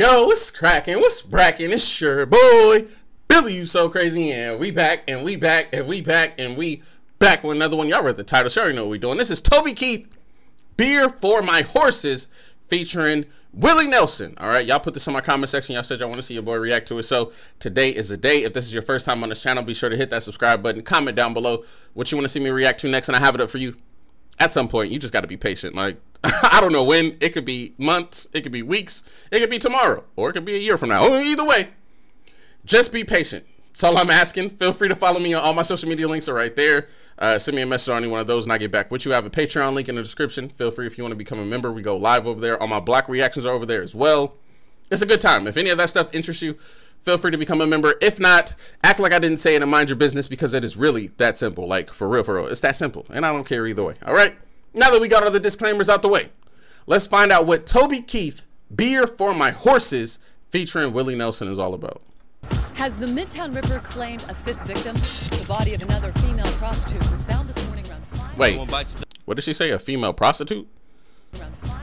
Yo, what's cracking? What's bracking? It's your boy Billy, you so crazy, and we back and we back and we back and we back with another one. Y'all read the title, sure you know what we're doing. This is Toby Keith, Beer for My Horses, featuring Willie Nelson. All right, y'all put this in my comment section. Y'all said y'all want to see your boy react to it, so today is the day. If this is your first time on this channel, be sure to hit that subscribe button. Comment down below what you want to see me react to next, and I have it up for you at some point. You just got to be patient. Like, I don't know when. It could be months, it could be weeks, it could be tomorrow, or it could be a year from now. Either way, just be patient. That's all I'm asking. Feel free to follow me on all my social media links are right there. Send me a message on any one of those and I'll get back with you. I have a Patreon link in the description. Feel free if you want to become a member. We go live over there. All my block reactions are over there as well. It's a good time. If any of that stuff interests you, feel free to become a member. If not, act like I didn't say it and mind your business, because it is really that simple. Like, for real, for real. It's that simple. And I don't care either way. All right? Now that we got all the disclaimers out the way, let's find out what Toby Keith, Beer for My Horses, featuring Willie Nelson, is all about. Has the Midtown River claimed a fifth victim? The body of another female prostitute was found this morning around 5. Wait, what did she say? A female prostitute? Around 5.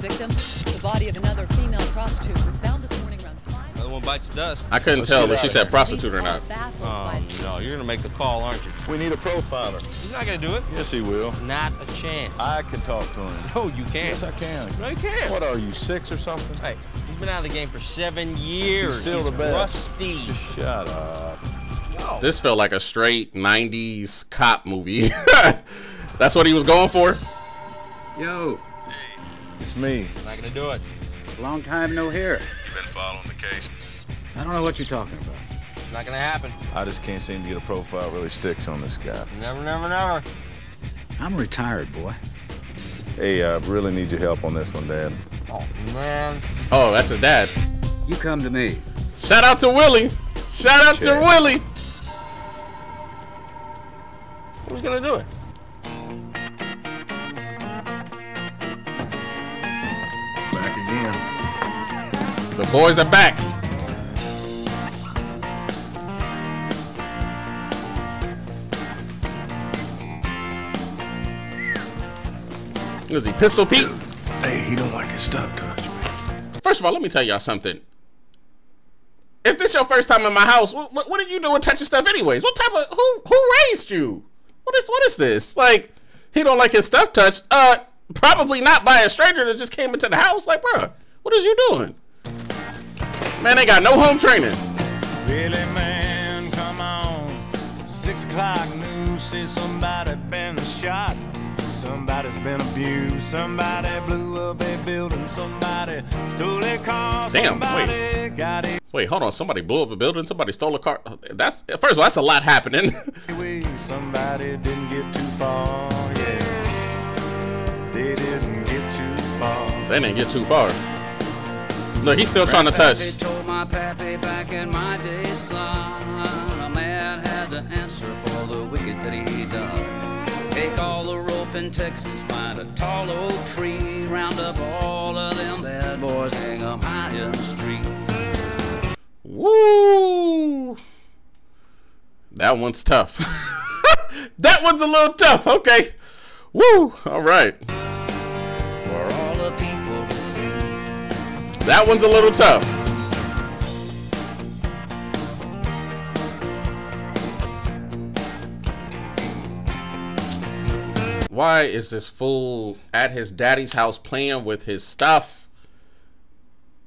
Victim. The body of another female prostitute was found this morning around 5. Another one bites dust. I couldn't tell if she said prostitute or not. Oh, no, you're gonna make the call, aren't you? We need a profiler. He's not gonna do it. Yes, he will. Not a chance. I can talk to him. No, you can't. Yes, I can. No, you can't. What are you, 6 or something? Hey, he's been out of the game for 7 years. He's still the best. Rusty. Just shut up. Yo. This felt like a straight 90s cop movie. That's what he was going for. Yo. It's me. I'm not gonna do it. Long time no hear. You've been following the case. I don't know what you're talking about. It's not gonna happen. I just can't seem to get a profile really sticks on this guy. Never. I'm retired, boy. Hey, I really need your help on this one, Dad. Oh, man. Oh, that's a dad. You come to me. Shout out to Willie. Shout out to Willie. Who's gonna do it? The boys are back. Was he Pistol Pete? Hey, he don't like his stuff touched, man. First of all, let me tell y'all something. If this your first time in my house, what are you doing touching stuff anyways? What type of who raised you? What is this? Like, he don't like his stuff touched. Probably not by a stranger that just came into the house. Like, bruh, what is you doing? Man, they got no home training. Really, man, come on. 6 o'clock news says somebody been shot. Somebody's been abused. Somebody blew up a building. Somebody stole a car. Damn, wait. Got a wait, hold on. Somebody blew up a building. Somebody stole a car. That's, first of all, that's a lot happening. Somebody didn't get too far. Yeah. They didn't get too far. They didn't get too far. No, he's still trying to touch. Told my pappy back in my day, son, a man had to answer for the wicked that he done. Take all the rope in Texas, find a tall oak tree, round up all of them bad boys, hang them high in the street. Woo! That one's tough. That one's a little tough. Okay. Woo! All right. That one's a little tough. Why is this fool at his daddy's house playing with his stuff?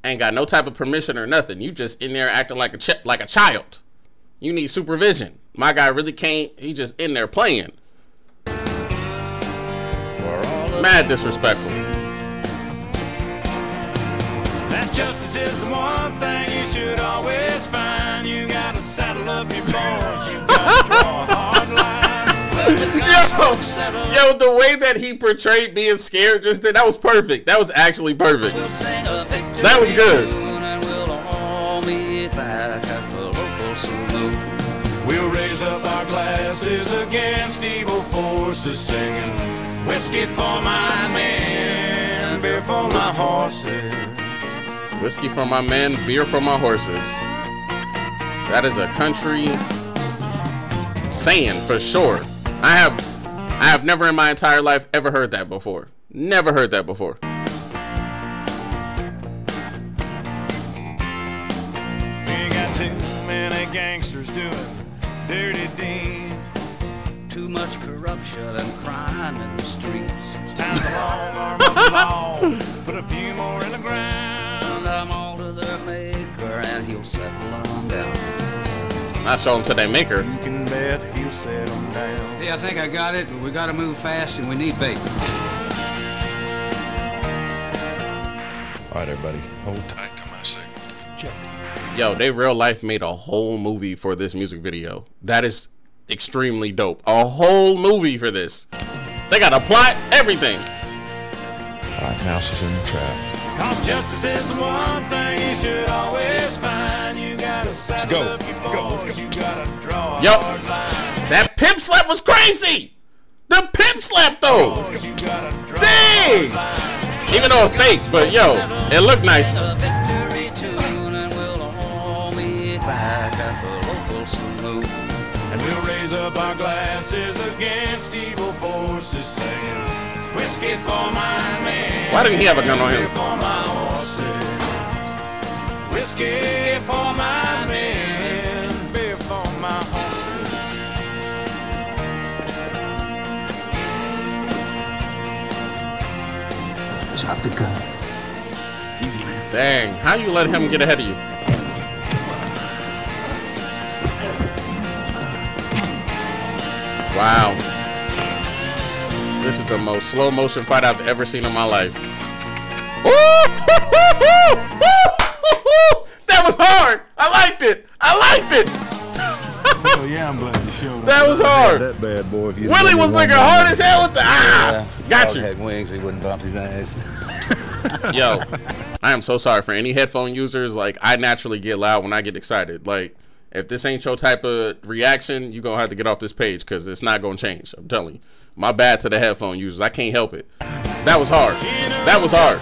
Ain't got no type of permission or nothing. You just in there acting like a child. You need supervision. My guy really can't. He just in there playing. Mad disrespectful. Justice is the one thing you should always find. You gotta saddle up your balls. You gotta draw a hard line. Yo, the way that he portrayed being scared just did, that was perfect. That was actually perfect. We'll sing a victory. That was good. And we'll all meet back at the local saloon. We'll raise up our glasses against evil forces, singing whiskey for my men, beer for my horses. Whiskey for my men, beer for my horses. That is a country saying for sure. I have never in my entire life ever heard that before. Never heard that before. many gangsters doing dirty deeds. Too much corruption and crime in the streets. It's time to long arm the law, put a few more in the ground. Send them all to their maker and he'll settle them down. I saw him to their maker. You can bet he'll settle them down. Yeah, I think I got it, but we gotta move fast and we need bait. Alright, everybody, hold tight to my signal. Check. Yo, they real life made a whole movie for this music video. That is extremely dope. A whole movie for this. They got a plot, everything. Alright, mouse is in the trap. Cause justice is the one thing you should always find. You gotta saddle up your boys, let's go. You gotta draw a hard line. That pimp slap was crazy. The pimp slap though. Dang. Even though it's fake, but yo, it looked nice. We'll raise up our glasses against evil forces, saying, whiskey for my man. Why didn't he have a gun on him? Whiskey for my man, beer for my horses. Drop the gun. Easy, man. Dang, how you let him get ahead of you? Wow. This is the most slow motion fight I've ever seen in my life. That was hard. I liked it. I liked it. Oh, yeah, I'm glad you showed that up. Was hard. That bad boy, if you Willie was like hard as hell with the got you. Had wings, he wouldn't bump his ass. Yo, I am so sorry for any headphone users. Like, I naturally get loud when I get excited. Like, if this ain't your type of reaction, you're going to have to get off this page because it's not going to change. I'm telling you. My bad to the headphone users. I can't help it. That was hard. That was hard.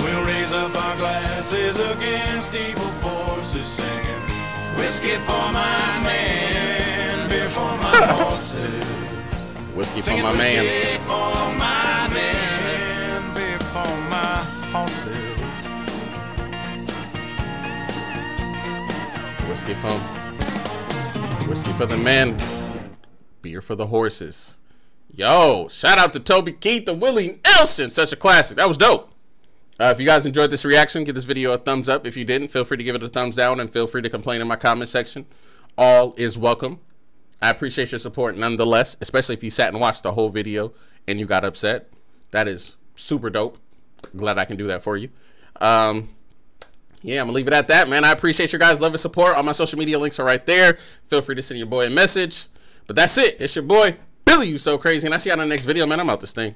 We'll raise up our glasses against evil forces singing. Whiskey for my man, beer for my horses. Whiskey for my man. Whiskey for my man, beer for my horses. Whiskey for the man, beer for the horses. Yo, shout out to Toby Keith and Willie Nelson, such a classic. That was dope. If you guys enjoyed this reaction, give this video a thumbs up. If you didn't, feel free to give it a thumbs down and feel free to complain in my comment section. All is welcome. I appreciate your support nonetheless, especially if you sat and watched the whole video and you got upset. That is super dope. Glad I can do that for you. Yeah, I'm gonna leave it at that, man. I appreciate your guys' love and support. All my social media links are right there. Feel free to send your boy a message. But that's it. It's your boy, Billy, you so crazy. And I'll see you on the next video, man. I'm out this thing.